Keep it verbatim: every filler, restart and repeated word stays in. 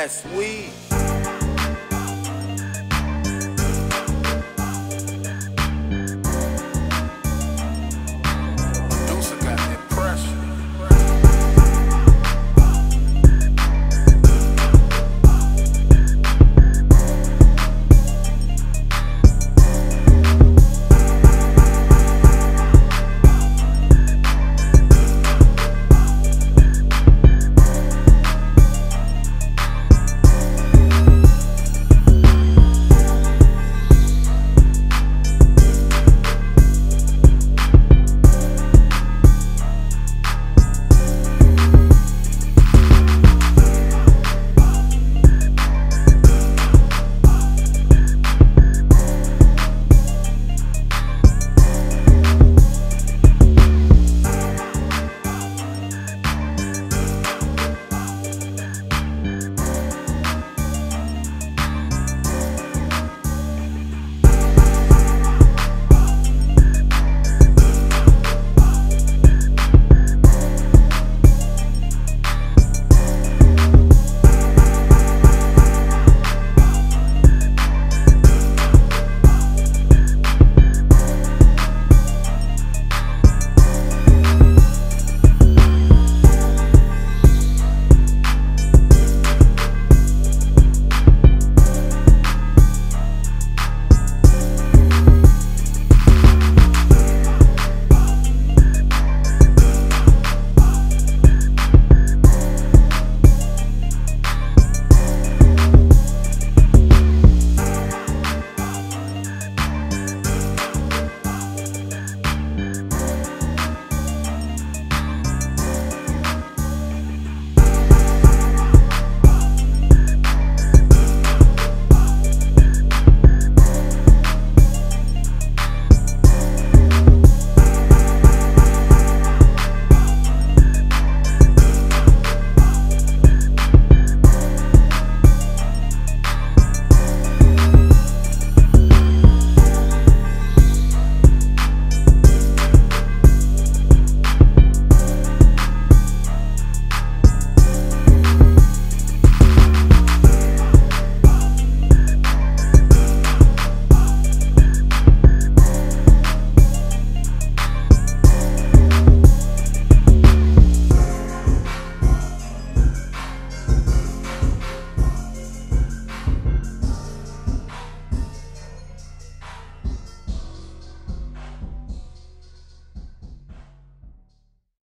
Yes, we.